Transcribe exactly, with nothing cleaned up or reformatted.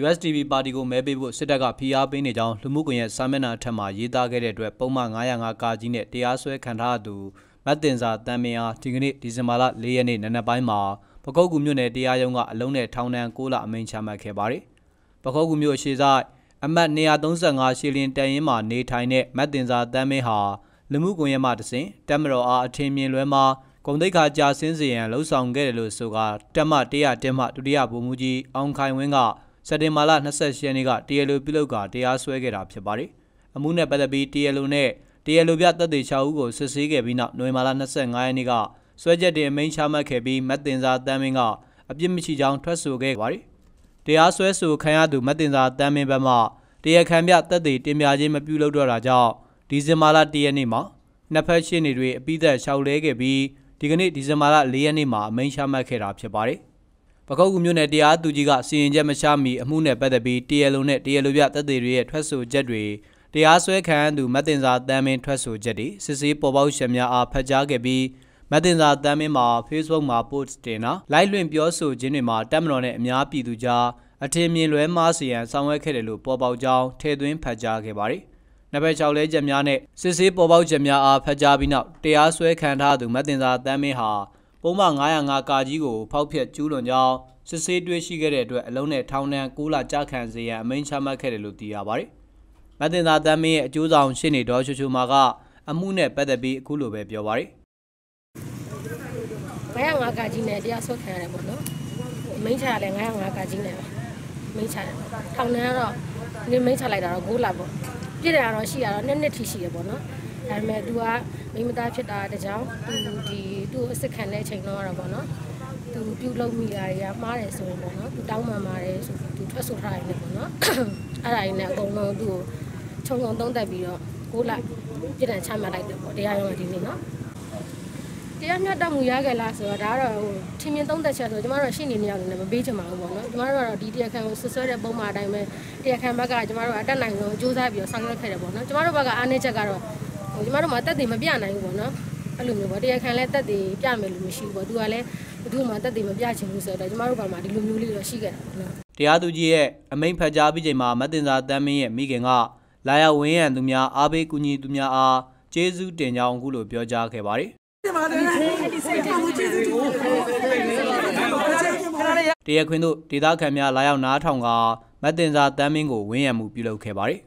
U S D P ပါတီကိုမဲပေးဖို့စစ်တပ်ကဖိအားပေးနေကြောင်းလူမှုကွန်ရက်စာမျက်နှာထက်မှရေးသားခဲ့တဲ့အတွက်ပုံမှန်၅၀၅ကာကြီးနဲ့တရားစွဲခံထားသူမတ်တင်စာတန်မင်းအားဒီကနေ့ဒီဇင်ဘာလ၄ရက်နေ့နံနက်ပိုင်းမှာပခုတ်ကူမြို့နယ်တရားရုံးကအလုံးနဲ့ထောင်ဒဏ်၉လအမိန့်ချမှတ်ခဲ့ပါတယ်။ပခုတ်ကူမြို့ရှိစားအမတ်၂၃၅ရှီလင်တန်ရင်မှာနေထိုင်တဲ့မတ်တင်စာတန်မင်းဟာလူမှုကွန်ရက်မှတစဉ်တက်မတော်အားအထင်မြင်လွဲမှာဂုံတိတ်ခါကြာဆင်းစေရန်လှုံ့ဆော်ခဲ့တယ်လို့ဆိုကာတက်မ၁၀၀တက်မဒုတိယဗိုလ်မှူးကြီးအောင်ခိုင်ဝင်းကစက်တင်ဘာလ၂၈ရက်နေ့ကတရားလိုပြုလုပ်ကာတရားစွဲခဲ့တာဖြစ်ပါတယ်။အမှုနဲ့ပတ်သက်ပြီးတရားလိုနဲ့တရားလိုပြသက်သေ၆ဦးကိုစစ်ဆေးခဲ့ပြီးနောက်နိုဝင်ဘာလ၂၅ရက်နေ့ကစွဲချက်တင်အမိန့်ချမှတ်ခဲ့ပြီးမတ်တင်စာတန်မင်းကအပြစ်မရှိကြောင်းထွက်ဆိုခဲ့ပါတယ်။တရားစွဲဆိုခံရသူမတ်တင်စာတန်မင်းဘက်မှတရားခံပြသက်သေတင်ပြခြင်းမပြုလုပ်တော့တာကြောင့်ဒီဇင်ဘာလ၁ရက်နေ့မှာနှစ်ဖက်ရှင်းနေတွေအပိသက်လျှောက်လဲခဲ့ပြီးဒီကနေ့ဒီဇင်ဘာလ၄ရက်နေ့မှာအမိန့်ချမှတ်ခဲ့တာဖြစ်ပါတယ်။ပခုတ်ကူမြို့နယ်တရားသူကြီးကစီရင်ချက်မချမီအမှုနဲ့ပတ်သက်ပြီးတရားလုံနဲ့တရားလိုပြသက်သေတွေရဲ့ထွက်ဆိုချက်တွေတရားစွဲခံရသူမတ်တင်စာတန်မင်းထွက်ဆိုချက်တွေစစ်ဆေးပေါ်ပေါက်ရှင်များအားဖတ်ကြားခဲ့ပြီးမတ်တင်စာတန်မင်းမှာ Facebook မှာ post တင်တာလိုက်လွှင့်ပြောဆိုခြင်းတွေမှာတပ်မတော်နဲ့အများပြည်သူကြားအထင်မြင်လွဲမှားစေရန်ဆောင်ရွက်ခဲ့တယ်လို့ပေါ်ပေါက်ကြောင်းထည့်သွင်းဖတ်ကြားခဲ့ပါတယ်။နံပါတ်၆လဲချက်များနဲ့စစ်ဆေးပေါ်ပေါက်ချက်များအားဖတ်ကြားပြီးနောက်တရားစွဲခံထားသူမတ်တင်စာတန်မင်းဟာပုံမှန်၅၀၅ကာကြီးကိုဖောက်ဖျက်ကျူးလွန်ကြောင်းစစ်ဆေးတွေ့ရှိခဲ့တဲ့အတွက်အလုံးနဲ့ထောင်ဒဏ်၉လကြာခံစေရန်အမိန့်ချမှတ်ခဲ့တယ်လို့သိရပါတယ်။မတ်တင်စာတန်မင်းရဲ့အကျိုးဆောင်ရှင်းနေတော်ချိုချိုမာကအမှုနဲ့ပတ်သက်ပြီးအခုလိုပဲပြောပါတယ်။၅၀၅ကာကြီးနဲ့တရားစွဲခံရတယ်ပေါ့နော်။အမိန့်ချရတယ်၅၀၅ကာကြီးနဲ့ပဲ။အမိန့်ချတယ်။ထောင်ဒဏ်ကတော့ဒီအမိန့်ချလိုက်တာတော့၉လပေါ့။ပြစ်တာတော့ရှိရတော့နှစ်နှစ်ထိရှိရပေါ့နော်။ဒါပေမဲ့သူကမိမသားဖြစ်တာတကြောင်သူဒီသူ့အစ်စ်ခံတဲ့အချိန်တော့ရပေါ့နော်။သူပြုတ်လုံးမိတာတွေကမှားတယ်ဆိုရင်ပေါ့နော်။သူတောင်းမှန်ပါတယ်ဆိုသူထွက်ဆိုထားရတယ်ပေါ့နော်။အဲ့ဒါရင်းနဲ့အကုန်လုံးသူ့ကိုခြုံငုံသုံးတက်ပြီးတော့ကိုလာပြစ်ဒဏ်ချမှတ်လိုက်တယ်ပေါ့တရားရုံးကဒီနေ့နော်။တရားမျှတမှုရခဲ့လားဆိုတော့ဒါကတော့ဟိုထင်မြင်သုံးသက်ချက်ဆိုကျွန်မတို့ရှင်းနေနေရတယ်မပေးချင်ပါဘူးပေါ့နော်။ကျွန်မတို့ကတော့ဒီတရားခံကိုဆွဆွဲတဲ့ပုံမှန်အတိုင်းပဲတရားခံဘက်ကကျွန်မတို့အတက်နိုင်ဆုံးကြိုးစားပြီးတော့ဆောင်ရွက်ခဲ့တယ်ပေါ့နော်။ကျွန်မတို့ဘက်ကအားနည်းချက်ကတော့ဟိုကျွန်မတို့မှာတက်တည်မပြနိုင်ဘူးပေါ့နော်။အဲ့လိုမျိုးပေါ့တရားခံလည်းတက်တည်ပြမယ်လို့မရှိဘူးပေါ့။သူကလည်းသူ့မှာတက်တည်မပြချင်ဘူးဆိုတော့ကျွန်မတို့ဘက်မှာဒီလိုမျိုးလေးတော့ရှိခဲ့တာပေါ့နော်။တရားသူကြီးရဲ့အမိန့်ဖတ်ကြားပြီးချိန်မှာမတ်တင်စာတန်မင်းရဲ့မိခင်ကလာရဝင်းရံသူများအားပေးကူညီသူများအားကျေးဇူးတင်ကြောင်းအခုလိုပြောကြားခဲ့ပါတယ်။တရားခွင်သို့ဒေသခံများလာရောက်နားထောင်ကမတ်တင်စာတန်မင်းကိုဝန်းရံမှုပြုလုပ်ခဲ့ပါတယ်